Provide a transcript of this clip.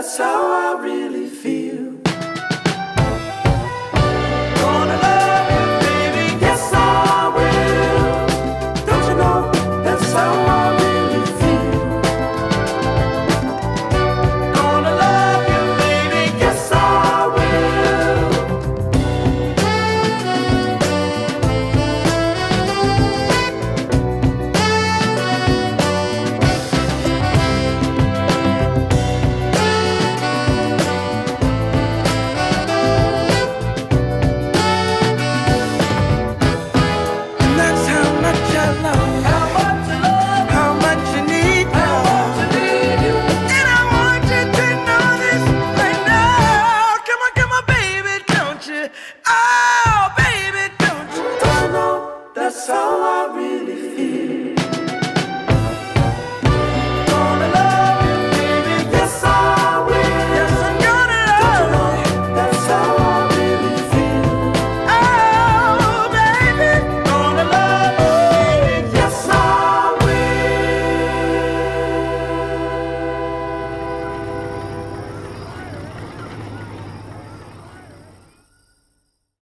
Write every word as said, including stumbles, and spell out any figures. that's how I really feel.